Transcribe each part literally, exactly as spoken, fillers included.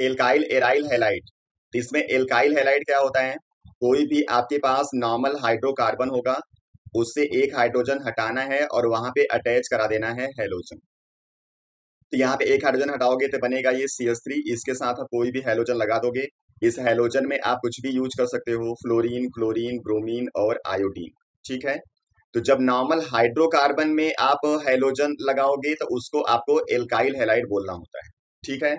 Alkyl aryl halide. तो इसमें alkyl halide क्या होता है, कोई भी आपके पास नॉर्मल हाइड्रोकार्बन होगा उससे एक हाइड्रोजन हटाना है और वहां पे अटैच करा देना है हैलोजन। तो यहाँ पे एक हाइड्रोजन हटाओगे तो बनेगा ये सी एच थ्री, इसके साथ आप कोई भी हैलोजन लगा दोगे। इस हैलोजन में आप कुछ भी यूज कर सकते हो, फ्लोरीन, क्लोरीन, ब्रोमीन और आयोडीन। ठीक है, तो जब नॉर्मल हाइड्रोकार्बन में आप हैलोजन लगाओगे तो उसको आपको एल्काइल हैलाइड बोलना होता है। ठीक है,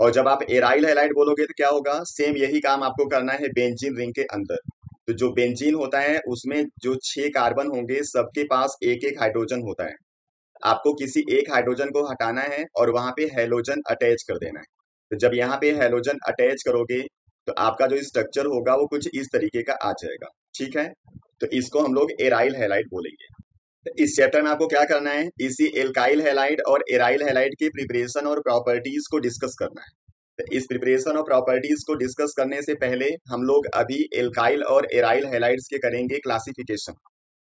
और जब आप एराइल हैलाइड बोलोगे तो क्या होगा, सेम यही काम आपको करना है बेंजीन रिंग के अंदर। तो जो बेंजीन होता है उसमें जो छह कार्बन होंगे सबके पास एक एक हाइड्रोजन होता है, आपको किसी एक हाइड्रोजन को हटाना है और वहां पे हैलोजन अटैच कर देना है। तो जब यहाँ पे हैलोजन अटैच करोगे तो आपका जो स्ट्रक्चर होगा वो कुछ इस तरीके का आ जाएगा। ठीक है, तो इसको हम लोग एराइल हैलाइड बोलेंगे। तो इस चैप्टर में आपको क्या करना है, इसी एल्काइल हैलाइड और एराइल हैलाइड के प्रिपरेशन और प्रॉपर्टीज को डिस्कस करना है। तो इस प्रिपरेशन और प्रॉपर्टीज को डिस्कस करने से पहले हम लोग अभी एल्काइल और एराइल हैलाइड्स के करेंगे क्लासिफिकेशन।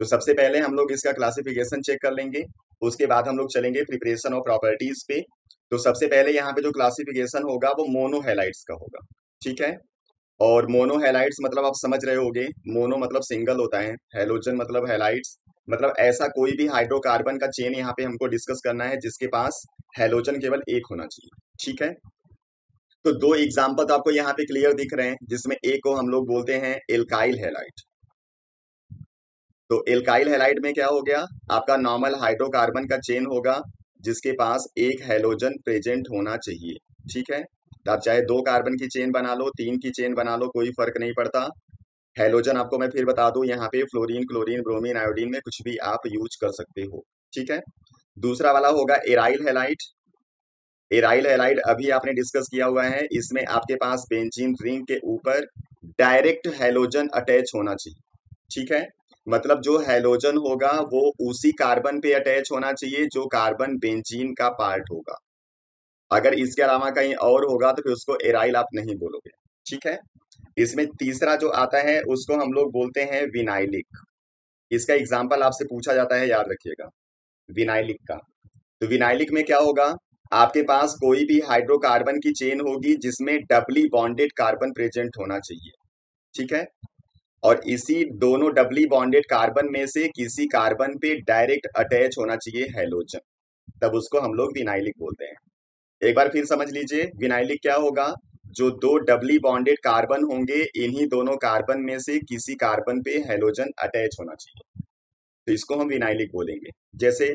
तो सबसे पहले हम लोग इसका क्लासिफिकेशन चेक कर लेंगे, उसके बाद हम लोग चलेंगे प्रिपरेशन और प्रॉपर्टीज पे। तो सबसे पहले यहाँ पे जो क्लासिफिकेशन होगा वो मोनो हैलाइड्स का होगा। ठीक है, और मोनो हैलाइड्स मतलब आप समझ रहे होगे, मोनो मतलब सिंगल होता है, हैलोजन मतलब हैलाइड्स, मतलब ऐसा कोई भी हाइड्रोकार्बन का चेन यहाँ पे हमको डिस्कस करना है जिसके पास हैलोजन केवल एक होना चाहिए। ठीक है, तो दो एग्जाम्पल तो आपको यहाँ पे क्लियर दिख रहे हैं, जिसमें एक को हम लोग बोलते हैं एल्काइल हैलाइड। तो एल्काइल हैलाइड में क्या हो गया, आपका नॉर्मल हाइड्रोकार्बन का चेन होगा जिसके पास एक हैलोजन प्रेजेंट होना चाहिए। ठीक है, आप चाहे दो कार्बन की चेन बना लो, तीन की चेन बना लो, कोई फर्क नहीं पड़ता। हैलोजन आपको मैं फिर बता दूं, यहाँ पे फ्लोरीन, क्लोरीन, ब्रोमीन, आयोडीन में कुछ भी आप यूज कर सकते हो। ठीक है, दूसरा वाला होगा एराइल हैलाइड। एराइल हैलाइड अभी आपने डिस्कस किया हुआ है, इसमें आपके पास बेंजीन रिंग के ऊपर डायरेक्ट हैलोजन अटैच होना चाहिए। ठीक है, मतलब जो हैलोजन होगा वो उसी कार्बन पे अटैच होना चाहिए जो कार्बन बेंजीन का पार्ट होगा। अगर इसके अलावा कहीं और होगा तो फिर उसको एराइल आप नहीं बोलोगे। ठीक है, इसमें तीसरा जो आता है उसको हम लोग बोलते हैं विनाइलिक। इसका एग्जाम्पल आपसे पूछा जाता है, याद रखिएगा विनाइलिक का। तो विनाइलिक में क्या होगा, आपके पास कोई भी हाइड्रोकार्बन की चेन होगी जिसमें डबली बॉन्डेड कार्बन प्रेजेंट होना चाहिए। ठीक है, और इसी दोनों डबली बॉन्डेड कार्बन में से किसी कार्बन पे डायरेक्ट अटैच होना चाहिए हैलोजन, तब उसको हम लोग विनाइलिक बोलते हैं। एक बार फिर समझ लीजिए, विनाइलिक क्या होगा, जो दो डबली बॉन्डेड कार्बन होंगे इन्हीं दोनों कार्बन में से किसी कार्बन पे हैलोजन अटैच होना चाहिए, तो इसको हम विनाइलिक बोलेंगे। जैसे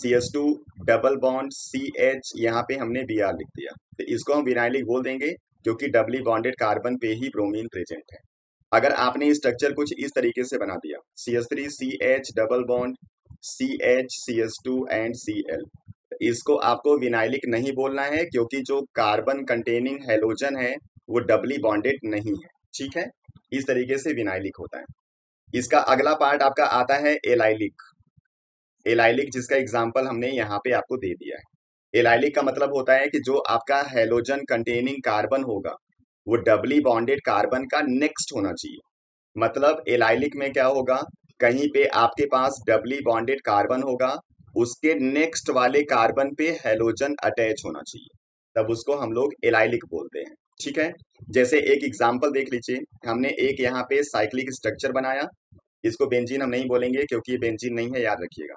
C H two double bond C H, यहाँ पे हमने बी आर लिख दिया, तो इसको हम विनाइलिक बोल देंगे क्योंकि डबली बॉन्डेड कार्बन पे ही ब्रोमीन प्रेजेंट है। अगर आपने स्ट्रक्चर कुछ इस तरीके से बना दिया, C H three C H double bond C H C H two and C L, इसको आपको विनाइलिक नहीं बोलना है क्योंकि जो कार्बन कंटेनिंग हैलोजन है वो डबली बॉन्डेड नहीं है। ठीक है, इस तरीके से विनाइलिक होता है। इसका अगला पार्ट आपका आता है एलाइलिक। एलाइलिक जिसका एग्जाम्पल हमने यहाँ पे आपको दे दिया है। एलाइलिक का मतलब होता है कि जो आपका हैलोजन कंटेनिंग कार्बन होगा वो डबली बॉन्डेड कार्बन का नेक्स्ट होना चाहिए। मतलब एलाइलिक में क्या होगा, कहीं पे आपके पास डबली बॉन्डेड कार्बन होगा, उसके नेक्स्ट वाले कार्बन पे हैलोजन अटैच होना चाहिए, तब उसको हम लोग एलाइलिक बोलते हैं। ठीक है, जैसे एक एग्जांपल देख लीजिए, हमने एक यहाँ पे साइक्लिक स्ट्रक्चर बनाया, इसको बेंजीन हम नहीं बोलेंगे क्योंकि ये बेंजीन नहीं है, याद रखिएगा,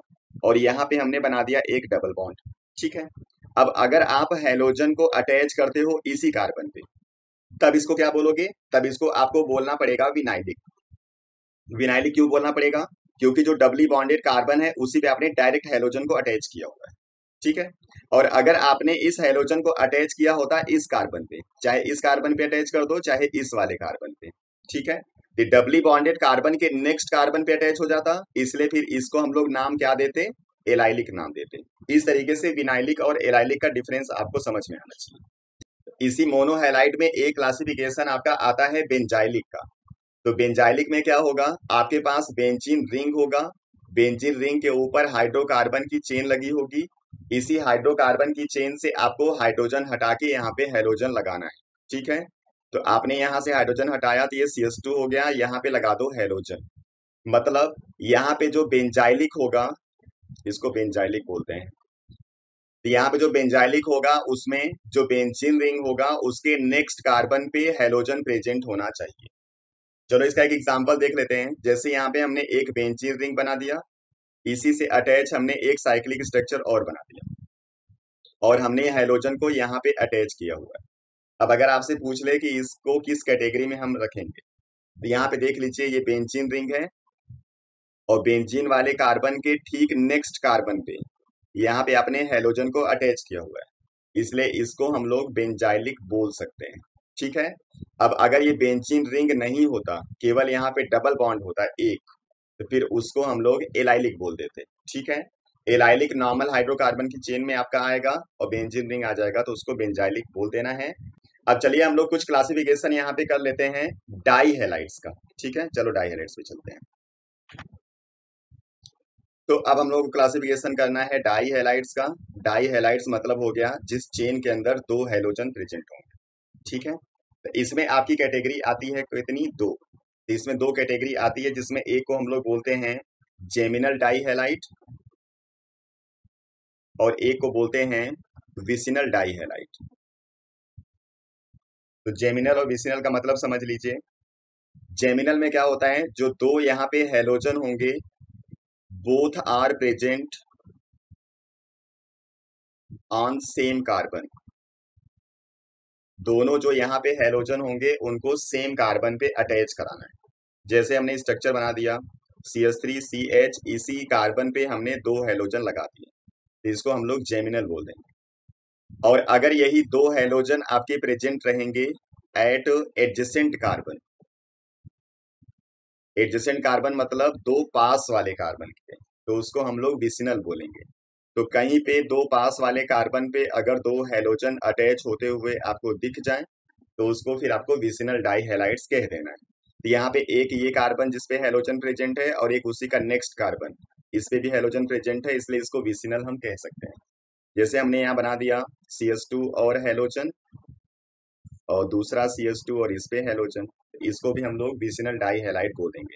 और यहाँ पे हमने बना दिया एक डबल बॉन्ड। ठीक है, अब अगर आप हैलोजन को अटैच करते हो इसी कार्बन पे, तब इसको क्या बोलोगे, तब इसको आपको बोलना पड़ेगा विनाइलिक। विनाइलिक क्यों बोलना पड़ेगा, क्योंकि जो डबली बॉन्डेड कार्बन है उसी पे आपने डायरेक्ट हैलोजन को अटैच किया हुआ है। ठीक है, और अगर आपने इस हैलोजन को अटैच किया होता इस कार्बन पे, चाहे इस कार्बन पे अटैच कर दो चाहे इस वाले कार्बन पे, ठीक है, ये डबली बॉन्डेड कार्बन के नेक्स्ट कार्बन पे अटैच हो जाता, इसलिए फिर इसको हम लोग नाम क्या देते, एलाइलिक नाम देते। इस तरीके से विनाइलिक और एलाइलिक का डिफरेंस आपको समझ में आना चाहिए। इसी मोनोहैलाइड में एक क्लासिफिकेशन आपका आता है बेंजाइलिक का। तो बेंजाइलिक में क्या होगा, आपके पास बेंजीन रिंग होगा, बेंजीन रिंग के ऊपर हाइड्रोकार्बन की चेन लगी होगी, इसी हाइड्रोकार्बन की चेन से आपको हाइड्रोजन हटा के यहाँ पे हैलोजन लगाना है। ठीक है, तो आपने यहाँ से हाइड्रोजन हटाया तो ये सी एच टू हो गया, यहाँ पे लगा दो हैलोजन, मतलब यहाँ पे जो बेंजाइलिक होगा, इसको बेंजाइलिक बोलते हैं। यहाँ पे जो बेंजाइलिक होगा उसमें जो बेंजीन रिंग होगा उसके नेक्स्ट कार्बन पे हेलोजन प्रेजेंट होना चाहिए। चलो इसका एक एग्जांपल देख लेते हैं। जैसे यहाँ पे हमने एक बेंजीन रिंग बना दिया, इसी से अटैच हमने एक साइक्लिक स्ट्रक्चर और बना दिया और हमने हेलोजन को यहाँ पे अटैच किया हुआ है। अब अगर आपसे पूछ ले कि इसको किस कैटेगरी में हम रखेंगे, तो यहाँ पे देख लीजिए ये बेंजीन रिंग है और बेंजीन वाले कार्बन के ठीक नेक्स्ट कार्बन पे यहाँ पे आपने हेलोजन को अटैच किया हुआ है, इसलिए इसको हम लोग बेंजाइलिक बोल सकते हैं। ठीक है, अब अगर ये बेंजीन रिंग नहीं होता, केवल यहाँ पे डबल बॉन्ड होता एक, तो फिर उसको हम लोग एलाइलिक बोल देते। ठीक है, एलाइलिक नॉर्मल हाइड्रोकार्बन की चेन में आपका आएगा और बेंजीन रिंग आ जाएगा, तो उसको बेंजाइलिक बोल देना है। अब चलिए हम लोग कुछ क्लासिफिकेशन यहाँ पे कर लेते हैं डाई हेलाइट्स का। ठीक है, चलो डाई हेलाइट्स पे चलते हैं। तो अब हम लोग क्लासिफिकेशन करना है डाई हेलाइट्स का। डाई हेलाइट्स मतलब हो गया जिस चेन के अंदर दो हेलोजन प्रेजेंट होंगे। ठीक है, तो इसमें आपकी कैटेगरी आती है कितनी, दो। तो इसमें दो कैटेगरी आती है, जिसमें एक को हम लोग बोलते हैं जेमिनल डाई हेलाइट और एक को बोलते हैं विसिनल डाई हेलाइट। तो जेमिनल और विसिनल का मतलब समझ लीजिए। जेमिनल में क्या होता है, जो दो यहाँ पे हेलोजन होंगे both are present on same carbon, दोनों जो यहाँ पे हेलोजन होंगे उनको सेम कार्बन पे अटैच कराना है। जैसे हमने स्ट्रक्चर बना दिया C H three C H, इसी कार्बन पे हमने दो हेलोजन लगा दिए, इसको हम लोग जेमिनल बोल देंगे। और अगर यही दो हेलोजन आपके प्रेजेंट रहेंगे at adjacent carbon, adjacent carbon मतलब दो पास वाले कार्बन के, तो उसको हम लोग विसिनल बोलेंगे। तो कहीं पे दो पास वाले कार्बन पे अगर दो हेलोजन अटैच होते हुए आपको दिख जाए, तो उसको फिर आपको विसिनल डाई हेलाइट्स कह देना है। तो यहाँ पे एक ये कार्बन जिसपे हेलोजन प्रेजेंट है और एक उसी का नेक्स्ट कार्बन, इस पे भी हेलोजन प्रेजेंट है, इसलिए इसको विसिनल हम कह सकते हैं। जैसे हमने यहाँ बना दिया सी एस टू और हेलोजन और दूसरा सी एस टू और इस पे हेलोजन, इसको भी हम लोग विसिनल डाई हेलाइट बोल देंगे।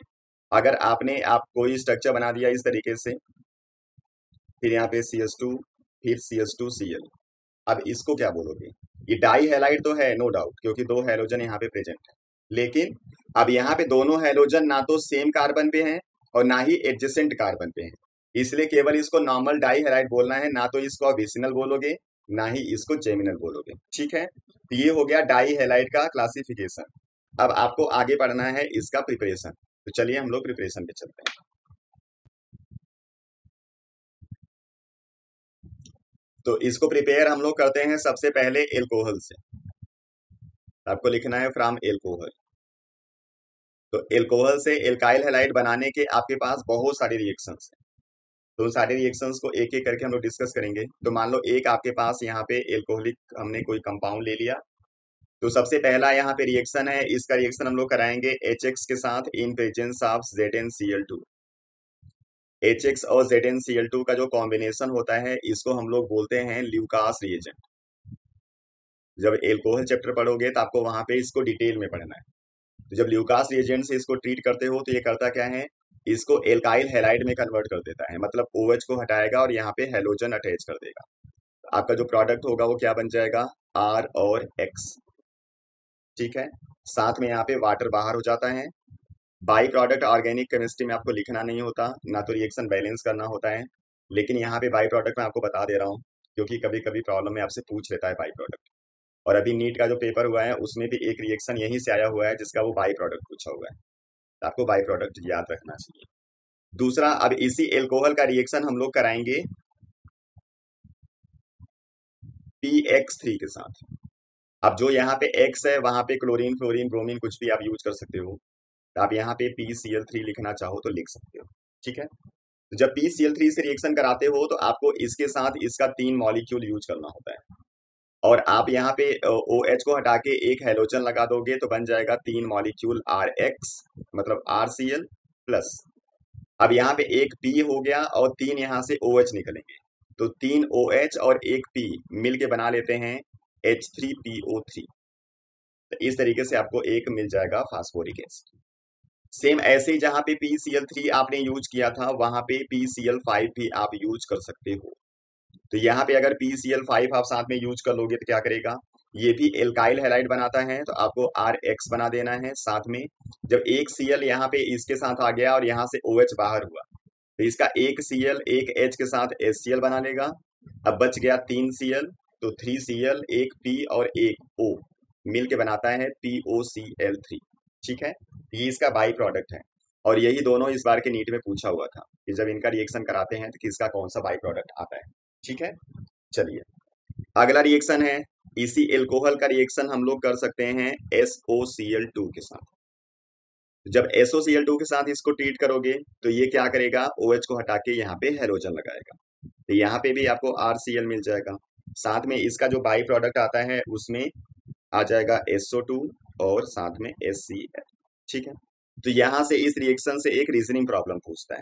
अगर आपने आप कोई स्ट्रक्चर बना दिया इस तरीके से, फिर यहाँ पे सी एस टू, फिर C S two C L, अब इसको क्या बोलोगे? ये डाई हेलाइट तो है नो डाउट, क्योंकि दो हेलोजन यहाँ पे प्रेजेंट है, लेकिन अब यहाँ पे दोनों हेलोजन ना तो सेम कार्बन पे हैं और ना ही एडजेसेंट कार्बन पे हैं, इसलिए केवल इसको नॉर्मल डाई हेलाइट बोलना है। ना तो इसको आप विसिनल बोलोगे ना ही इसको जेमिनल बोलोगे। ठीक है, तो ये हो गया डाई हेलाइट का क्लासिफिकेशन। अब आपको आगे पढ़ना है इसका प्रिपरेशन, तो चलिए हम लोग प्रिपरेशन पे चलते हैं। तो इसको प्रिपेयर हम लोग करते हैं सबसे पहले एल्कोहल से। आपको लिखना है फ्रॉम एल्कोहल। तो एल्कोहल से एल्काइल हैलाइड बनाने के आपके पास बहुत सारे रिएक्शंस हैं, तो उन सारे रिएक्शंस को एक एक करके हम लोग डिस्कस करेंगे। तो मान लो एक आपके पास यहाँ पे एल्कोहलिक हमने कोई कंपाउंड ले लिया, तो सबसे पहला यहाँ पे रिएक्शन है, इसका रिएक्शन हम लोग कराएंगे एच एक्स के साथ in presence of Z N C L two. H X और Z N C L two का जो कॉम्बिनेशन होता है इसको हम लोग बोलते हैं ल्यूकास रिएजेंट। जब एल्कोहल चैप्टर पढ़ोगे तो आपको वहां पे इसको डिटेल में पढ़ना है। तो जब ल्यूकास रिएजेंट से इसको ट्रीट करते हो तो ये करता क्या है, इसको एल्काइल हैलाइड में कन्वर्ट कर देता है, मतलब OH को हटाएगा और यहाँ पे हेलोजन अटैच कर देगा। तो आपका जो प्रोडक्ट होगा वो क्या बन जाएगा, R और X। ठीक है, साथ में यहाँ पे वाटर बाहर हो जाता है। बाई प्रोडक्ट ऑर्गेनिक केमिस्ट्री में आपको लिखना नहीं होता, ना तो रिएक्शन बैलेंस करना होता है, लेकिन यहाँ पे बाई प्रोडक्ट मैं आपको बता दे रहा हूँ, क्योंकि कभी कभी प्रॉब्लम में आपसे पूछ लेता है बाई प्रोडक्ट। और अभी नीट का जो पेपर हुआ है उसमें भी एक रिएक्शन यहीं से आया हुआ है जिसका वो बाई प्रोडक्ट पूछा हुआ है, तो आपको बाई प्रोडक्ट याद रखना चाहिए। दूसरा, अब इसी एल्कोहल का रिएक्शन हम लोग कराएंगे पी एक्स थ्री के साथ। अब जो यहाँ पे X है वहां पे क्लोरीन, फ्लोरीन, ब्रोमीन कुछ भी आप यूज कर सकते हो। आप यहाँ पे पी सी एल थ्री लिखना चाहो तो लिख सकते हो। ठीक है, तो जब पी सी एल थ्री से रिएक्शन कराते हो तो आपको इसके साथ इसका तीन मॉलिक्यूल यूज करना होता है, और आप यहाँ पे OH को हटा के एक हेलोजन लगा दोगे तो बन जाएगा तीन मॉलिक्यूल आर एक्स, मतलब आर सी एल प्लस। अब यहाँ पे एक P हो गया और तीन यहाँ से OH निकलेंगे, तो तीन OH और एक P मिल के बना लेते हैं H three P O three. तो इस तरीके से आपको एक मिल जाएगा फास्फोरिक एसिड। सेम ऐसे ही जहाँ पे पी सी एल थ्री आपने यूज किया था वहां पे पी सी एल फाइव भी आप यूज कर सकते हो। तो यहाँ पे अगर पी सी एल फाइव आप साथ में यूज कर लोगे तो क्या करेगा, ये भी एल्काइल हैलाइड बनाता है, तो आपको आर एक्स बना देना है साथ में। जब एक सी एल यहाँ पे इसके साथ आ गया और यहाँ से ओ एच बाहर हुआ तो इसका एक सी एल एक H के साथ एस सी एल बना लेगा। अब बच गया तीन सी एल, तो थ्री सी एल एक P और एक O मिलके बनाता है P O C L three. ठीक है, ये इसका बाई प्रोडक्ट है और यही दोनों इस बार के नीट में पूछा हुआ था कि जब इनका रिएक्शन कराते हैं तो किसका कौन सा बाई प्रोडक्ट आता है। ठीक है, चलिए अगला रिएक्शन है, इसी एल्कोहल का रिएक्शन हम लोग कर सकते हैं S O C L two के साथ। जब S O C L two के साथ इसको ट्रीट करोगे तो ये क्या करेगा, OH को हटा के यहाँ पे हेलोजन लगाएगा, तो यहाँ पे भी आपको आर सी एल मिल जाएगा। साथ में इसका जो बाई प्रोडक्ट आता है उसमें आ जाएगा एस ओ टू और साथ में एस सी एल। ठीक है, तो यहाँ से इस रिएक्शन से एक रीजनिंग प्रॉब्लम पूछता है,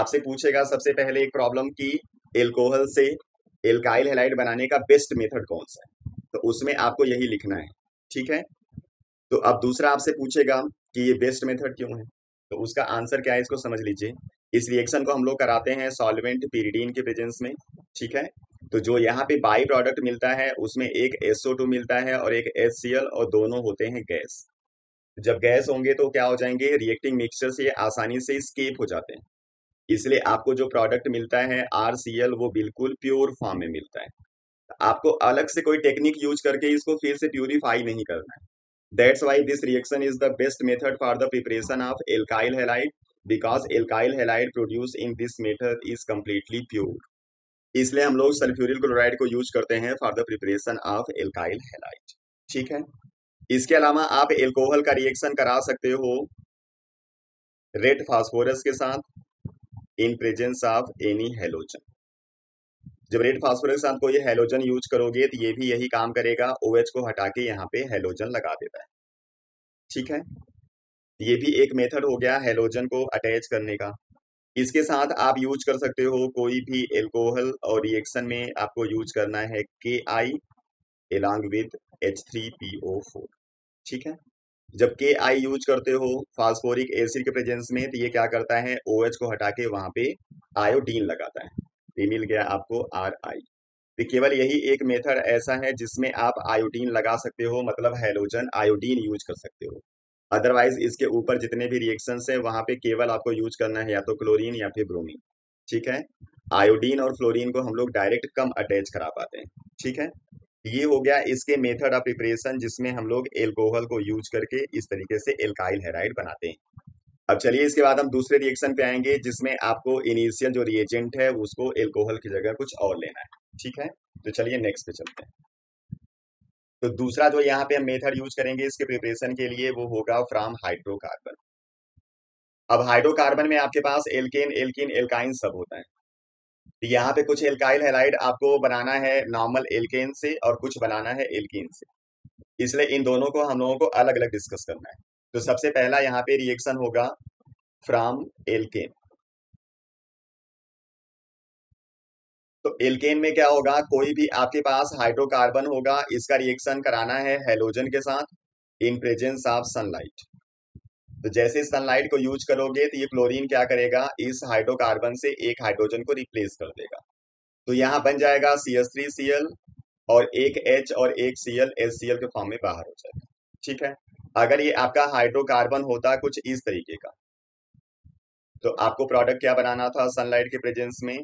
आपसे पूछेगा सबसे पहले एक प्रॉब्लम की एल्कोहल से एल्काइल हैलाइड बनाने का बेस्ट मेथड कौन सा है, तो उसमें आपको यही लिखना है। ठीक है, तो अब दूसरा आपसे पूछेगा कि ये बेस्ट मेथड क्यों है, तो उसका आंसर क्या है इसको समझ लीजिए। इस रिएक्शन को हम लोग कराते हैं सॉल्वेंट पीरिडीन के प्रेजेंस में। ठीक है, तो जो यहाँ पे बाई प्रोडक्ट मिलता है उसमें एक एस ओ टू मिलता है और एक एस सी एल और दोनों होते हैं गैस। जब गैस होंगे तो क्या हो जाएंगे, रिएक्टिंग मिक्सचर से आसानी से एस्केप हो जाते हैं, इसलिए आपको जो प्रोडक्ट मिलता है आर सी एल वो बिल्कुल प्योर फॉर्म में मिलता है। आपको अलग से कोई टेक्निक यूज करके इसको फिर से प्यूरिफाई नहीं करना है। That's why this reaction is the best method for the preparation of alkyl halide because alkyl halide produce in this method is completely pure. इसलिए हम लोग सल्फ्यूरिल क्लोराइड को यूज करते हैं for the preparation of alkyl halide. ठीक है, इसके अलावा आप एल्कोहल का रिएक्शन करा सकते हो रेड फास्फोरस के साथ in presence of any halogen. जब रेड फास्फोरस के साथ कोई हेलोजन यूज करोगे तो ये भी यही काम करेगा, OH को हटा के यहाँ पे हेलोजन लगा देता है। ठीक है, ये भी एक मेथड हो गया हेलोजन को अटैच करने का। इसके साथ आप यूज कर सकते हो कोई भी एल्कोहल और रिएक्शन में आपको यूज करना है K I along with H three P O four. ठीक है, जब के आई यूज करते हो फास्फोरिक एसिड के प्रेजेंस में तो ये क्या करता है, OH को हटा के वहाँ पे आयोडीन लगाता है, ये मिल गया आपको आर आई। तो केवल यही एक मेथड ऐसा है जिसमें आप आयोडीन लगा सकते हो, मतलब हेलोजन आयोडीन यूज कर सकते हो। अदरवाइज इसके ऊपर जितने भी रिएक्शन है वहाँ पे केवल आपको यूज करना है या तो क्लोरीन या फिर ब्रोमीन। ठीक है, आयोडीन और फ्लोरीन को हम लोग डायरेक्ट कम अटैच करा पाते हैं। ठीक है, ये हो गया इसके मेथड ऑफ प्रिपरेशन जिसमें हम लोग एल्कोहल को यूज करके इस तरीके से एल्काइल हैलाइड बनाते हैं। अब चलिए इसके बाद हम दूसरे रिएक्शन पे आएंगे जिसमें आपको इनिशियल जो रिएजेंट है उसको एल्कोहल की जगह कुछ और लेना है। ठीक है, तो चलिए नेक्स्ट पे चलते हैं। तो दूसरा जो यहाँ पे हम मेथड यूज करेंगे इसके प्रिपरेशन के लिए वो होगा फ्रॉम हाइड्रोकार्बन। अब हाइड्रोकार्बन में आपके पास एल्केन, एल्किन, एल्काइन सब होता है। यहाँ पे कुछ एल्काइल हैलाइड आपको बनाना है नॉर्मल एल्केन से और कुछ बनाना है एल्कीन से, इसलिए इन दोनों को हम लोगों को अलग अलग डिस्कस करना है। तो सबसे पहला यहाँ पे रिएक्शन होगा फ्रॉम एल्केन। तो एल्केन में क्या होगा, कोई भी आपके पास हाइड्रोकार्बन होगा इसका रिएक्शन कराना है हेलोजन के साथ इन प्रेजेंस ऑफ सनलाइट। तो जैसे सनलाइट को यूज करोगे तो ये क्लोरीन क्या करेगा, इस हाइड्रोकार्बन से एक हाइड्रोजन को रिप्लेस कर देगा। तो यहाँ बन जाएगा C H three C L और एक H और एक Cl एस सी एल के फॉर्म में बाहर हो जाएगा। ठीक है, अगर ये आपका हाइड्रोकार्बन होता कुछ इस तरीके का तो आपको प्रोडक्ट क्या बनाना था, सनलाइट के प्रेजेंस में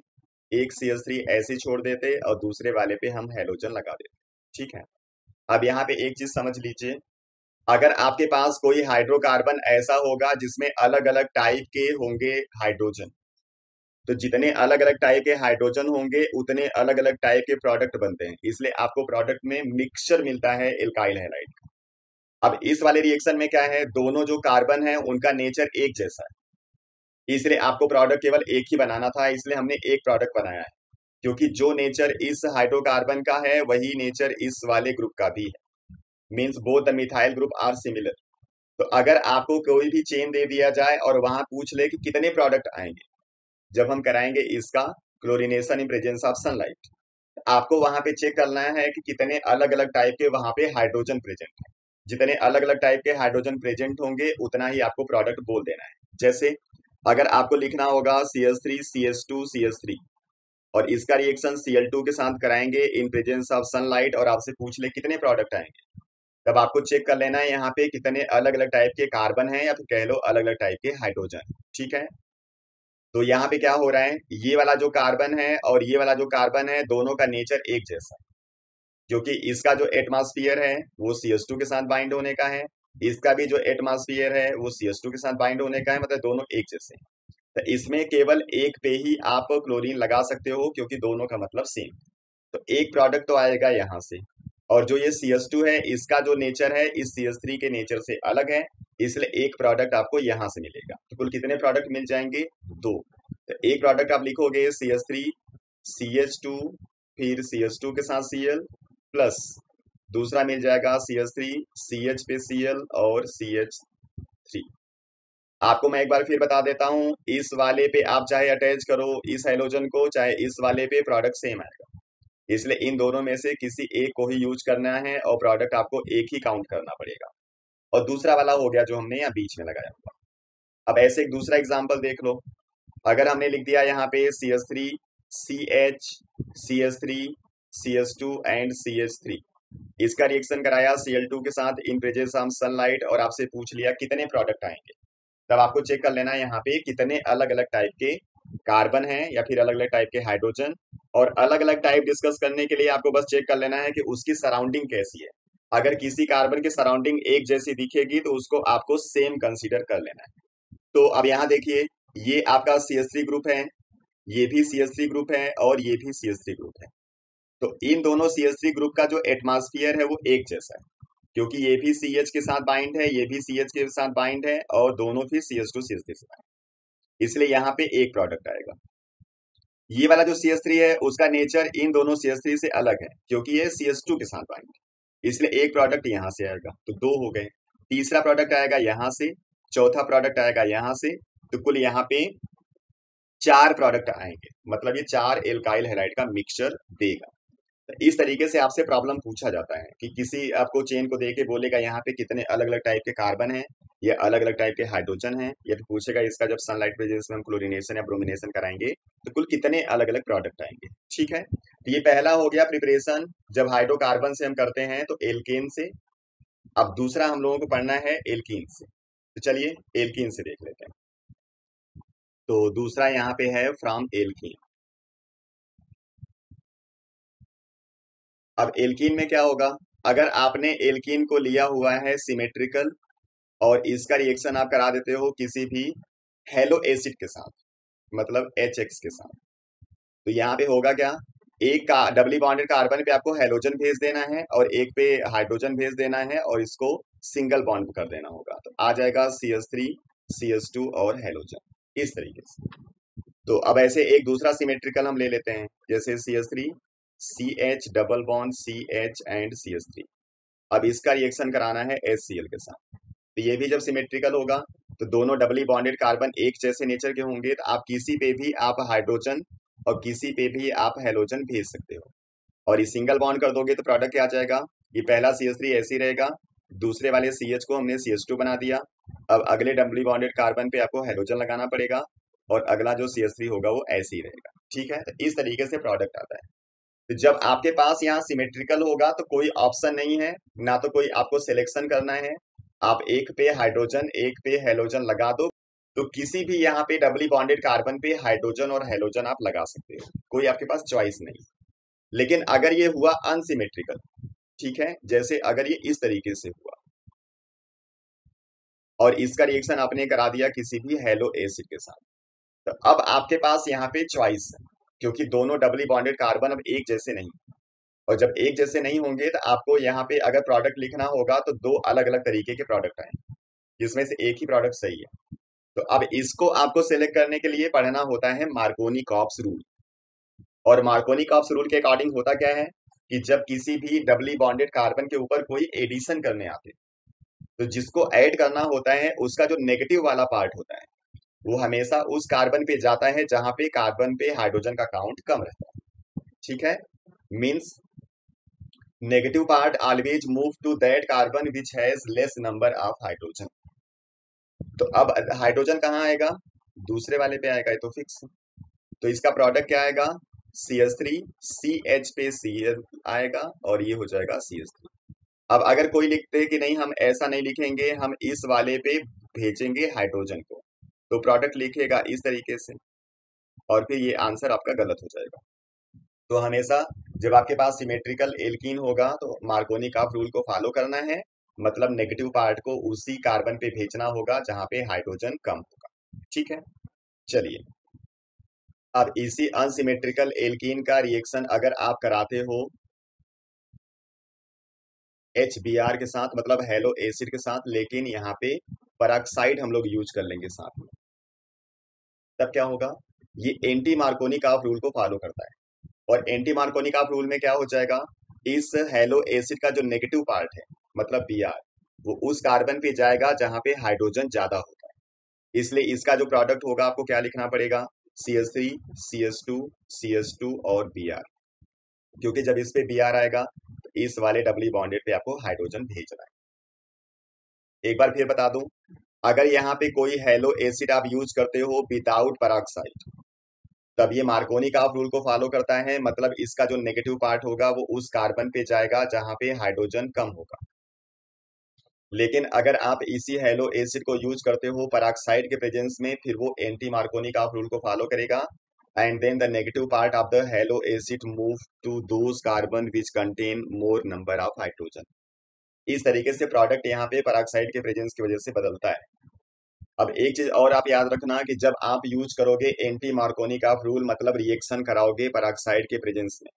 एक सी एच थ्री ऐसे छोड़ देते और दूसरे वाले पे हम हेलोजन लगा देते। ठीक है, अब यहाँ पे एक चीज समझ लीजिए, अगर आपके पास कोई हाइड्रोकार्बन ऐसा होगा जिसमें अलग अलग टाइप के होंगे हाइड्रोजन, तो जितने अलग अलग टाइप के हाइड्रोजन होंगे उतने अलग अलग टाइप के प्रोडक्ट बनते हैं, इसलिए आपको प्रोडक्ट में मिक्सचर मिलता है एल्काइल हैलाइड का। अब इस वाले रिएक्शन में क्या है, दोनों जो कार्बन है उनका नेचर एक जैसा है, इसलिए आपको प्रोडक्ट केवल एक ही बनाना था, इसलिए हमने एक प्रोडक्ट बनाया है क्योंकि जो नेचर इस हाइड्रोकार्बन का है वही नेचर इस वाले ग्रुप का भी है, means both the methyl group are similar. तो अगर आपको कोई भी चेन दे दिया जाए और वहां पूछ ले कि कितने प्रोडक्ट आएंगे जब हम कराएंगे इसका chlorination in presence of sunlight, आपको वहां पे चेक करना है कि कितने अलग अलग टाइप के वहां पे हाइड्रोजन प्रेजेंट है। जितने अलग अलग टाइप के हाइड्रोजन प्रेजेंट होंगे उतना ही आपको प्रोडक्ट बोल देना है। जैसे अगर आपको लिखना होगा C H three C H two C H three और इसका रिएक्शन सी एल टू के साथ कराएंगे इन प्रेजेंस ऑफ सनलाइट, और आपसे पूछ ले कितने प्रोडक्ट आएंगे, तब आपको चेक कर लेना है यहाँ पे कितने अलग अलग टाइप के कार्बन हैं या फिर कह लो अलग अलग टाइप के हाइड्रोजन। ठीक है, तो यहाँ पे क्या हो रहा है, ये वाला जो कार्बन है और ये वाला जो कार्बन है दोनों का नेचर एक जैसा है, जो कि इसका जो एटमॉस्फेयर है वो सी एच टू के साथ बाइंड होने का है, इसका भी जो एटमॉस्फेयर है वो सी एच टू के साथ बाइंड होने का है, मतलब दोनों एक जैसे हैं। तो इसमें केवल एक पे ही आप क्लोरीन लगा सकते हो क्योंकि दोनों का मतलब सेम। तो एक प्रोडक्ट तो आएगा यहाँ से, और जो ये सी एच टू है इसका जो नेचर है इस सी एच थ्री के नेचर से अलग है, इसलिए एक प्रोडक्ट आपको यहाँ से मिलेगा। तो कुल कितने प्रोडक्ट मिल जाएंगे, दो। तो एक प्रोडक्ट आप लिखोगे C H three C H two फिर सी एच टू के साथ सी एल प्लस दूसरा मिल जाएगा C H three C H पे सी एल और सी एच थ्री। आपको मैं एक बार फिर बता देता हूँ, इस वाले पे आप चाहे अटैच करो इस हाइलोजन को चाहे इस वाले पे, प्रोडक्ट सेम आएगा, इसलिए इन दोनों में से किसी एक को ही यूज करना है और प्रोडक्ट आपको एक ही काउंट करना पड़ेगा। और दूसरा वाला हो गया जो हमने यहाँ बीच में लगाया हुआ। अब ऐसे एक दूसरा एग्जाम्पल देख लो, अगर हमने लिख दिया यहाँ पे C H three C H C H three C H two and C H three, इसका रिएक्शन कराया सी एल टू के साथ इन प्रेजेंस ऑफ सनलाइट और आपसे पूछ लिया कितने प्रोडक्ट आएंगे, तब आपको चेक कर लेना है यहाँ पे कितने अलग अलग टाइप के कार्बन हैं या फिर अलग अलग टाइप के हाइड्रोजन। और अलग अलग टाइप डिस्कस करने के लिए आपको बस चेक कर लेना है कि उसकी सराउंडिंग कैसी है। अगर किसी कार्बन की सराउंडिंग एक जैसी दिखेगी तो उसको आपको सेम कंसिडर कर लेना है। तो अब यहाँ देखिए, ये आपका सी एच थ्री ग्रुप है, ये भी सी एच थ्री ग्रुप है और ये भी सी एच थ्री ग्रुप है। तो इन दोनों सी एच थ्री ग्रुप का जो एटमॉस्फेयर है वो एक जैसा है, क्योंकि ये भी सी एच के साथ बाइंड है, ये भी सी एच के साथ बाइंड है और दोनों फिर C H two C H three से बाइंड, इसलिए यहाँ पे एक प्रोडक्ट आएगा। ये वाला जो सी एच थ्री है उसका नेचर इन दोनों सी एच थ्री से अलग है क्योंकि ये सी एच टू के साथ बाइंड है, इसलिए एक प्रोडक्ट यहाँ से आएगा, तो दो हो गए। तीसरा प्रोडक्ट आएगा यहाँ से, चौथा प्रोडक्ट आएगा यहाँ से, तो कुल यहाँ पे चार प्रोडक्ट आएंगे, मतलब ये चार एल्काइल हैलाइड का मिक्सचर देगा। इस तरीके से आपसे प्रॉब्लम पूछा जाता है कि किसी आपको चेन को देके बोलेगा यहाँ पे कितने अलग अलग टाइप के कार्बन हैं या अलग अलग टाइप के हाइड्रोजन हैं, या फिर पूछेगा इसका जब सनलाइट प्रेजेंस में हम क्लोरीनेशन या ब्रोमिनेशन कराएंगे तो कुल कितने अलग अलग प्रोडक्ट आएंगे। ठीक है, ये पहला हो गया प्रिपरेशन, जब हाइड्रोकार्बन से हम करते हैं तो एल्केन से। अब दूसरा हम लोगों को पढ़ना है एल्कीन से, तो चलिए एल्कीन से देख लेते हैं। तो दूसरा यहाँ पे है फ्रॉम एल्कीन। अब एल्कीन में क्या होगा, अगर आपने एल्कीन को लिया हुआ है सिमेट्रिकल और इसका रिएक्शन आप करा देते हो किसी भी हेलो एसिड के साथ, मतलब एच एक्स के साथ, तो यहाँ पे होगा क्या, एक का डबली बॉन्डेड कार्बन पे आपको हेलोजन भेज देना है और एक पे हाइड्रोजन भेज देना है और इसको सिंगल बॉन्ड कर देना होगा, तो आ जाएगा C H three C H two और हेलोजन, इस तरीके से। तो अब ऐसे एक दूसरा सिमेट्रिकल हम ले लेते हैं, जैसे C H three C H double bond C H and C H three, अब इसका रिएक्शन कराना है एच सी एल के साथ, तो ये भी जब सिमेट्रिकल होगा तो दोनों डबली बॉन्डेड कार्बन एक जैसे नेचर के होंगे, तो आप किसी पे भी आप हाइड्रोजन और किसी पे भी आप हेलोजन भेज सकते हो, और ये सिंगल बॉन्ड कर दोगे तो प्रोडक्ट क्या आ जाएगा, ये पहला सी एच थ्री ऐसे ही रहेगा, दूसरे वाले सी एच को हमने सी एच टू बना दिया, अब अगले डबली बॉन्डेड कार्बन पे आपको हेलोजन लगाना पड़ेगा और अगला जो सी एच थ्री होगा वो ऐसे ही रहेगा। ठीक है, तो इस तरीके से प्रोडक्ट आता है। तो जब आपके पास यहाँ सिमेट्रिकल होगा तो कोई ऑप्शन नहीं है, ना तो कोई आपको सिलेक्शन करना है, आप एक पे हाइड्रोजन एक पे हेलोजन लगा दो, तो किसी भी यहाँ पे डबली बॉन्डेड कार्बन पे हाइड्रोजन और हेलोजन आप लगा सकते हो, कोई आपके पास चॉइस नहीं। लेकिन अगर ये हुआ अनसिमेट्रिकल, ठीक है, जैसे अगर ये इस तरीके से हुआ और इसका रिएक्शन आपने करा दिया किसी भी हेलो एसिड के साथ, तो अब आपके पास यहाँ पे चॉइस है, क्योंकि दोनों डबली बॉन्डेड कार्बन अब एक जैसे नहीं, और जब एक जैसे नहीं होंगे तो आपको यहाँ पे अगर प्रोडक्ट लिखना होगा तो दो अलग अलग तरीके के प्रोडक्ट आएंगे, जिसमें से एक ही प्रोडक्ट सही है। तो अब इसको आपको सेलेक्ट करने के लिए पढ़ना होता है मार्कोनी कॉर्प्स रूल, और मार्कोनी कॉर्प्स रूल के अकॉर्डिंग होता क्या है कि जब किसी भी डबली बॉन्डेड कार्बन के ऊपर कोई एडिशन करने आते तो जिसको ऐड करना होता है उसका जो नेगेटिव वाला पार्ट होता है वो हमेशा उस कार्बन पे जाता है जहां पे कार्बन पे हाइड्रोजन का काउंट कम रहता है। ठीक है, means negative part always move to that carbon which has less number of hydrogen. तो अब हाइड्रोजन कहाँ आएगा, दूसरे वाले पे आएगा, ये तो फिक्स। तो इसका प्रोडक्ट क्या आएगा, C H three, C H पे सी एल आएगा और ये हो जाएगा सी एच थ्री। अब अगर कोई लिखते कि नहीं हम ऐसा नहीं लिखेंगे, हम इस वाले पे भेजेंगे हाइड्रोजन को, तो प्रोडक्ट लिखेगा इस तरीके से और फिर ये आंसर आपका गलत हो जाएगा। तो हमेशा जब आपके पास सिमेट्रिकल एल्कीन होगा तो मार्कोनी का रूल को फॉलो करना है, मतलब नेगेटिव पार्ट को उसी कार्बन पे भेजना होगा जहां पे हाइड्रोजन कम होगा। ठीक है, चलिए अब इसी अनसिमेट्रिकल एल्कीन का रिएक्शन अगर आप कराते हो एच बी आर के साथ, मतलब हेलो एसिड के साथ, लेकिन यहाँ पे परऑक्साइड हम लोग यूज कर लेंगे साथ में, तब क्या होगा, ये एंटी मार्कोनी का रूल को फॉलो करता है। और एंटी मार्कोनी का रूल में क्या हो जाएगा, इस हेलो एसिड का जो नेगेटिव पार्ट है मतलब पी आर, वो उस कार्बन पे जाएगा जहां पे हाइड्रोजन ज्यादा होता है, इसलिए इसका जो प्रोडक्ट होगा आपको क्या लिखना पड़ेगा, C H three, C H two, C H two और Br, क्योंकि जब इस पे Br आएगा तो इस वाले डबली बॉन्डेड पे आपको हाइड्रोजन भेजना है। एक बार फिर बता दूं, अगर यहाँ पे कोई हेलो एसिड आप यूज करते हो विदाउट परऑक्साइड, तब ये मार्कोनी का रूल को फॉलो करता है, मतलब इसका जो नेगेटिव पार्ट होगा वो उस कार्बन पे जाएगा जहां पे हाइड्रोजन कम होगा। लेकिन अगर आप इसी हेलो एसिड को यूज करते हो परऑक्साइड के प्रेजेंस में, फिर वो एंटी मार्कोनी का रूल को फॉलो करेगा, and then the negative part of the halo acid move to those carbon which contain more number of hydrogen. इस तरीके से प्रोडक्ट यहाँ पे परऑक्साइड के प्रेजेंस की वजह से बदलता है। अब एक चीज और आप याद रखना कि जब आप यूज करोगे एंटी मार्कोनी का रूल, मतलब रिएक्शन कराओगे परऑक्साइड के प्रेजेंस में,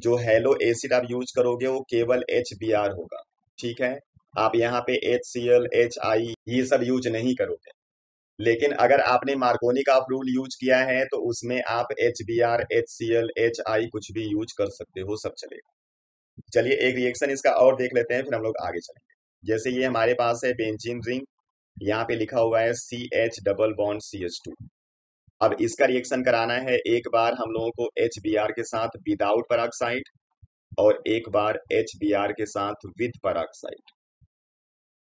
जो हेलो एसिड आप यूज करोगे वो केवल एच बी आर होगा। ठीक है, आप यहाँ पे H C L, H I ये सब यूज नहीं करोगे। लेकिन अगर आपने मार्कोनी का रूल यूज किया है तो उसमें आप H B R, H C L, H I कुछ भी यूज कर सकते हो, सब चलेगा। चलिए एक रिएक्शन इसका और देख लेते हैं, फिर हम लोग आगे चलेंगे। जैसे ये हमारे पास है बेंजीन रिंग, यहाँ पे लिखा हुआ है C H double bond C H two. अब इसका रिएक्शन कराना है एक बार हम लोगों को एच बी आर के साथ विदाउट परऑक्साइड और एक बार एच बी आर के साथ विद परऑक्साइड,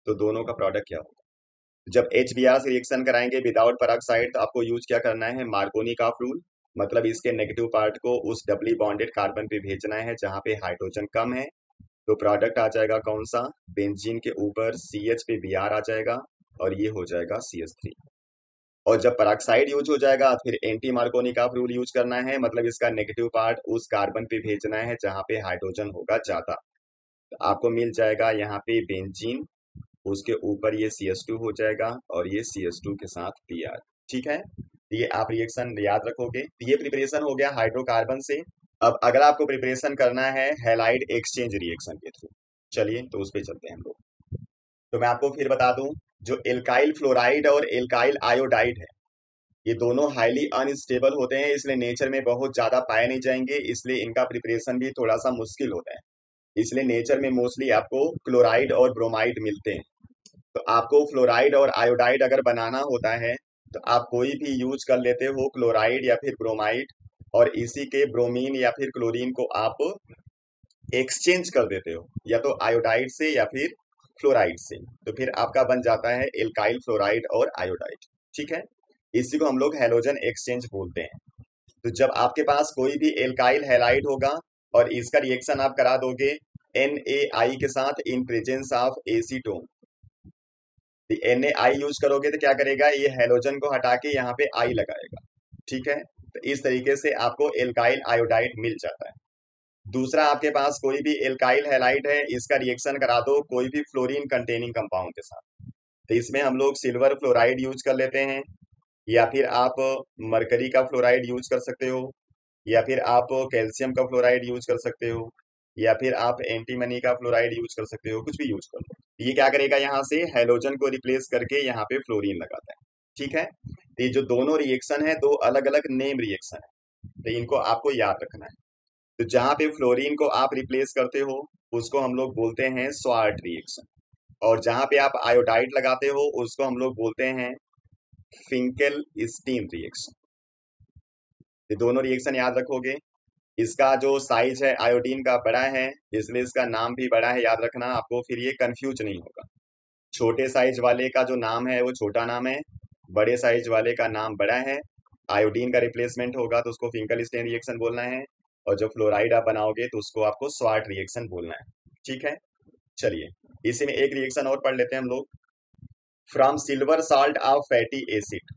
तो दोनों का प्रोडक्ट क्या होगा। जब एच बी आर से रिएक्शन कराएंगे विदाउट परऑक्साइड तो आपको यूज क्या करना है, मार्कोनी का रूल, मतलब इसके नेगेटिव पार्ट को उस डबली बॉन्डेड कार्बन पे भेजना है जहां पे हाइड्रोजन कम है। तो प्रोडक्ट आ जाएगा कौन सा, बेंजीन के ऊपर सी एच पे बी आर आ जाएगा और ये हो जाएगा सी एच थ्री। और जब परऑक्साइड यूज हो जाएगा फिर एंटी मार्कोनी का रूल यूज करना है, मतलब इसका नेगेटिव पार्ट उस कार्बन पे भेजना है जहाँ पे हाइड्रोजन होगा ज्यादा। तो आपको मिल जाएगा यहाँ पे बेंजीन, उसके ऊपर ये सी एच टू हो जाएगा और ये सी एच टू के साथ Br। ठीक है, ये आप रिएक्शन याद रखोगे। ये प्रिपरेशन हो गया हाइड्रोकार्बन से। अब अगर आपको प्रिपरेशन करना है हैलाइड एक्सचेंज रिएक्शन के थ्रू, चलिए तो उस पे चलते हैं हम लोग। तो मैं आपको फिर बता दूं, जो एल्काइल फ्लोराइड और एल्काइल आयोडाइड है, ये दोनों हाईली अनस्टेबल होते हैं, इसलिए नेचर में बहुत ज्यादा पाए नहीं जाएंगे, इसलिए इनका प्रिपरेशन भी थोड़ा सा मुश्किल होता है। इसलिए नेचर में मोस्टली आपको क्लोराइड और ब्रोमाइड मिलते हैं। तो आपको फ्लोराइड और आयोडाइड अगर बनाना होता है तो आप कोई भी यूज कर लेते हो, क्लोराइड या फिर ब्रोमाइड, और इसी के ब्रोमीन या फिर क्लोरीन को आप एक्सचेंज कर देते हो, या तो आयोडाइड से या फिर फ्लोराइड से। तो फिर आपका बन जाता है एल्काइल फ्लोराइड और आयोडाइड। ठीक है, इसी को हम लोग हैलोजन एक्सचेंज बोलते हैं। तो जब आपके पास कोई भी एल्काइल हैलाइड होगा और इसका रिएक्शन आप करा दोगे एन ए आई के साथ in presence of acetone, N A I use करोगे तो क्या करेगा, ये हैलोजन को हटा के यहाँ पे आई लगाएगा। ठीक है, तो इस तरीके से आपको एल्काइल आयोडाइड मिल जाता है। दूसरा, आपके पास कोई भी एल्काइल हैलाइड है, इसका रिएक्शन करा दो कोई भी फ्लोरीन कंटेनिंग कंपाउंड के साथ, तो इसमें हम लोग सिल्वर फ्लोराइड यूज कर लेते हैं, या फिर आप मरकरी का फ्लोराइड यूज कर सकते हो, या फिर आप कैल्शियम का फ्लोराइड यूज कर सकते हो, या फिर आप एंटीमनी का फ्लोराइड यूज कर सकते हो, कुछ भी यूज कर लो। ये क्या करेगा, यहाँ से हैलोजन को रिप्लेस करके यहाँ पे फ्लोरीन लगाता है। ठीक है, ये जो दोनों रिएक्शन है दो अलग अलग नेम रिएक्शन है, तो इनको आपको याद रखना है। तो जहाँ पे फ्लोरीन को आप रिप्लेस करते हो उसको हम लोग बोलते हैं स्वार्ट रिएक्शन, और जहाँ पे आप आयोडाइड लगाते हो उसको हम लोग बोलते हैं फिंकेल स्टीन रिएक्शन। ये दोनों रिएक्शन याद रखोगे। इसका जो साइज है आयोडीन का बड़ा है, इसलिए इसका नाम भी बड़ा है, याद रखना। आपको फिर ये कंफ्यूज नहीं होगा, छोटे साइज वाले का जो नाम है वो छोटा नाम है, बड़े साइज वाले का नाम बड़ा है। आयोडीन का रिप्लेसमेंट होगा तो उसको फिंकलस्टेन रिएक्शन बोलना है, और जब फ्लोराइड आप बनाओगे तो उसको आपको स्वार्ट रिएक्शन बोलना है। ठीक है, चलिए इसी में एक रिएक्शन और पढ़ लेते हैं हम लोग। From silver salt of fatty acid,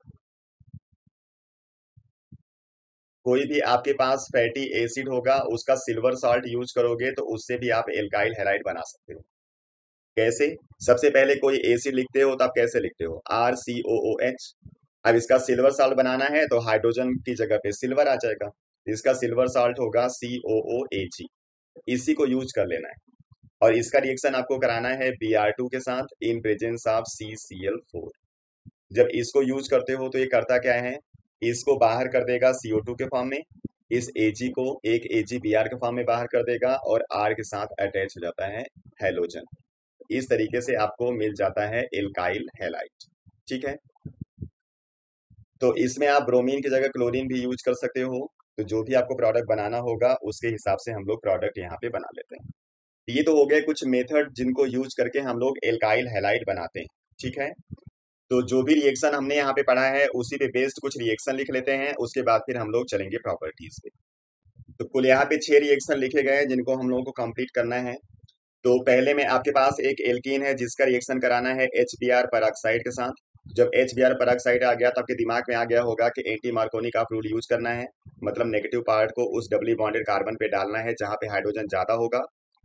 कोई भी आपके पास फैटी एसिड होगा उसका सिल्वर साल्ट यूज करोगे तो उससे भी आप एल्काइल हैलाइड बना सकते हो। कैसे? सबसे पहले कोई एसिड लिखते हो तो आप कैसे लिखते हो, आर सी ओ ओ एच। अब इसका सिल्वर साल्ट बनाना है तो हाइड्रोजन की जगह पे सिल्वर आ जाएगा, इसका सिल्वर साल्ट होगा सी ओ ओ ए जी। इसी को यूज कर लेना है और इसका रिएक्शन आपको कराना है बी आर टू के साथ in presence of C C L four. जब इसको यूज करते हो तो ये करता क्या है, इसको बाहर कर देगा सीओ टू के फॉर्म में, इस एजी को एक एजी बी आर के फॉर्म में बाहर कर देगा और आर के साथ अटैच हो जाता है हैलोजन। इस तरीके से आपको मिल जाता है एल्काइल हैलाइड। ठीक है, तो इसमें आप ब्रोमीन की जगह क्लोरीन भी यूज कर सकते हो। तो जो भी आपको प्रोडक्ट बनाना होगा उसके हिसाब से हम लोग प्रोडक्ट यहाँ पे बना लेते हैं। ये तो हो गए कुछ मेथड जिनको यूज करके हम लोग एल्काइल हैलाइड बनाते हैं। ठीक है, तो जो भी रिएक्शन हमने यहाँ पे पढ़ा है उसी पे बेस्ड कुछ रिएक्शन लिख लेते हैं, उसके बाद फिर हम लोग चलेंगे प्रॉपर्टीज पे। तो कुल यहाँ पे छह रिएक्शन लिखे गए जिनको हम लोगों को कंप्लीट करना है। तो पहले में आपके पास एक एल्कीन है जिसका रिएक्शन कराना है एच बी आर परऑक्साइड के साथ। जब एच बी आर परऑक्साइड आ गया तो आपके दिमाग में आ गया होगा कि एंटी मार्कोनी का रूल यूज करना है, मतलब नेगेटिव पार्ट को उस डबली बॉन्डेड कार्बन पे डालना है जहाँ पे हाइड्रोजन ज्यादा होगा।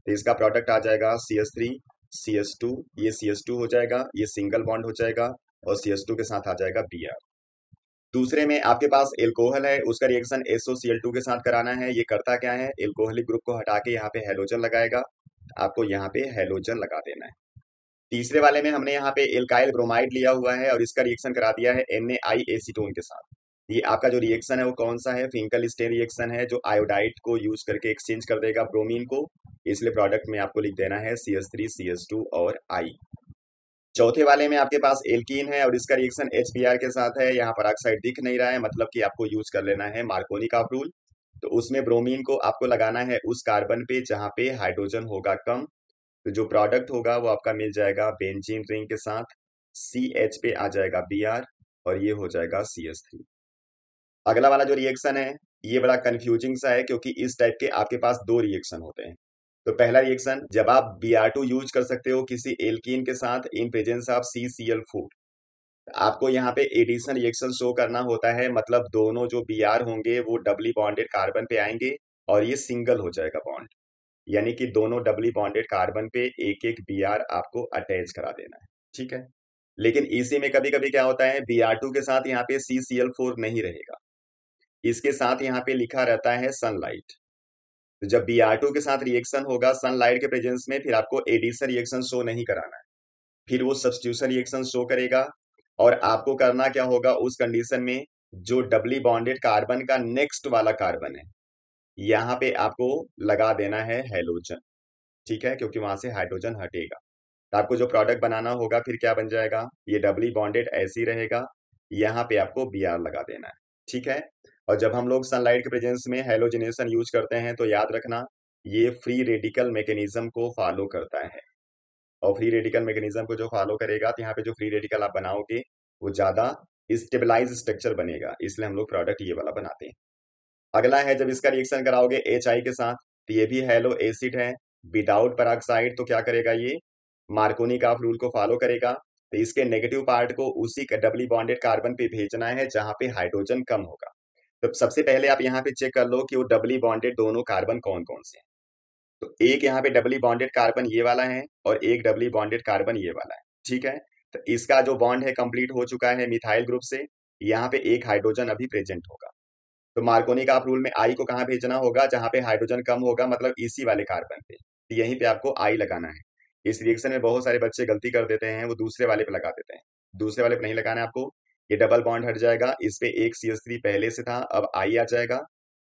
तो इसका प्रोडक्ट आ जाएगा C S three C S two, ये सी एस टू हो जाएगा, ये सिंगल बॉन्ड हो जाएगा और सी एस टू के साथ आ जाएगा Br। दूसरे में आपके पास एल्कोहल है, उसका reaction S O C L two के साथ कराना है। ये करता क्या है, एल्कोहलिक ग्रुप को हटा के यहाँ पे हैलोजन लगाएगा, आपको यहाँ पे हैलोजन लगा देना है। तीसरे वाले में हमने यहाँ पे एल्काइल ब्रोमाइड लिया हुआ है और इसका रिएक्शन करा दिया है एन ए आई एसीटोन के साथ। ये आपका जो रिएक्शन है वो कौन सा है, फिंकलस्टेन रिएक्शन है, जो आयोडाइड को यूज करके एक्सचेंज कर देगा ब्रोमीन को, इसलिए प्रोडक्ट में आपको लिख देना है C S three, C S two और I। चौथे वाले में आपके पास एल्कीन है और इसका रिएक्शन एच बी आर के साथ है, यहाँ परऑक्साइड दिख नहीं रहा है, मतलब कि आपको यूज कर लेना है मार्कोनी का रूल। तो उसमें ब्रोमीन को आपको लगाना है उस कार्बन पे जहाँ पे हाइड्रोजन होगा कम। तो जो प्रोडक्ट होगा वो आपका मिल जाएगा बेंजीन रिंग के साथ, सी एच पे आ जाएगा बी आर और ये हो जाएगा सी एस थ्री। अगला वाला जो रिएक्शन है ये बड़ा कन्फ्यूजिंग सा है क्योंकि इस टाइप के आपके पास दो रिएक्शन होते हैं। तो पहला रिएक्शन, जब आप बी आर टू यूज कर सकते हो किसी एल्कीन के साथ in presence of C C L four, आपको यहाँ पे एडिशनल रिएक्शन शो करना होता है, मतलब दोनों जो बी आर होंगे वो डबली बॉन्डेड कार्बन पे आएंगे और ये सिंगल हो जाएगा बॉन्ड, यानी कि दोनों डबली बॉन्डेड कार्बन पे एक एक बी आर आपको अटैच करा देना है। ठीक है, लेकिन इसी में कभी कभी क्या होता है, बी आर टू के साथ यहाँ पे सी सी एल फोर नहीं रहेगा, इसके साथ यहाँ पे लिखा रहता है सनलाइट। तो जब बी आर टू के साथ रिएक्शन होगा सनलाइट के प्रेजेंस में, फिर आपको एडिशन रिएक्शन शो नहीं कराना है, फिर वो सब्स्टिट्यूशन रिएक्शन शो करेगा। और आपको करना क्या होगा उस कंडीशन में, जो डबली बॉन्डेड कार्बन का नेक्स्ट वाला कार्बन है यहाँ पे आपको लगा देना है हैलोजन। ठीक है, क्योंकि वहां से हाइड्रोजन हटेगा। तो आपको जो प्रोडक्ट बनाना होगा फिर क्या बन जाएगा, ये डबली बॉन्डेड ऐसी रहेगा, यहाँ पे आपको बी आर लगा देना है। ठीक है, और जब हम लोग सनलाइट के प्रेजेंस में हैलोजिनेशन यूज करते हैं तो याद रखना ये फ्री रेडिकल मैकेनिज्म को फॉलो करता है, और फ्री रेडिकल मैकेनिज्म को जो फॉलो करेगा तो यहाँ पे जो फ्री रेडिकल आप बनाओगे वो ज्यादा स्टेबलाइज स्ट्रक्चर बनेगा, इसलिए हम लोग प्रोडक्ट ये वाला बनाते हैं। अगला है, जब इसका रिएक्शन कराओगे एच आई के साथ तो ये भी हैलो एसिड है विदाउट परऑक्साइड, तो क्या करेगा ये मार्कोनी का रूल को फॉलो करेगा। तो इसके नेगेटिव पार्ट को उसी डबली बॉन्डेड कार्बन पे भेजना है जहाँ पे हाइड्रोजन कम होगा। तो सबसे पहले आप यहाँ पे चेक कर लो कि वो डबली बॉन्डेड दोनों कार्बन कौन कौन से हैं। तो एक यहाँ पे डबली बॉन्डेड कार्बन ये वाला है और एक डबली बॉन्डेड कार्बन ये वाला है। ठीक है, तो इसका जो बॉन्ड है कंप्लीट हो चुका है मिथाइल ग्रुप से, यहाँ पे एक हाइड्रोजन अभी प्रेजेंट होगा। तो मार्कोनी का रूल में आई को कहाँ भेजना होगा, जहाँ पे हाइड्रोजन कम होगा, मतलब इसी वाले कार्बन पे। तो यहीं पे आपको आई लगाना है। इस रिएक्शन में बहुत सारे बच्चे गलती कर देते हैं, वो दूसरे वाले पे लगा देते हैं, दूसरे वाले पे नहीं लगाना है आपको। ये डबल बॉन्ड हट जाएगा, इस पे एक सी एस थ्री पहले से था, अब आई आ जाएगा,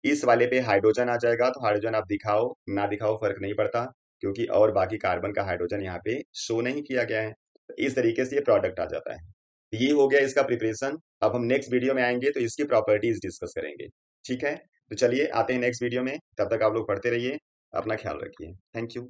इस वाले पे हाइड्रोजन आ जाएगा। तो हाइड्रोजन आप दिखाओ ना दिखाओ फर्क नहीं पड़ता, क्योंकि और बाकी कार्बन का हाइड्रोजन यहाँ पे शो नहीं किया गया है। तो इस तरीके से ये प्रोडक्ट आ जाता है। ये हो गया इसका प्रिपरेशन। अब हम नेक्स्ट वीडियो में आएंगे तो इसकी प्रॉपर्टीज डिस्कस करेंगे। ठीक है, तो चलिए आते हैं नेक्स्ट वीडियो में, तब तक आप लोग पढ़ते रहिए, अपना ख्याल रखिए। Thank you.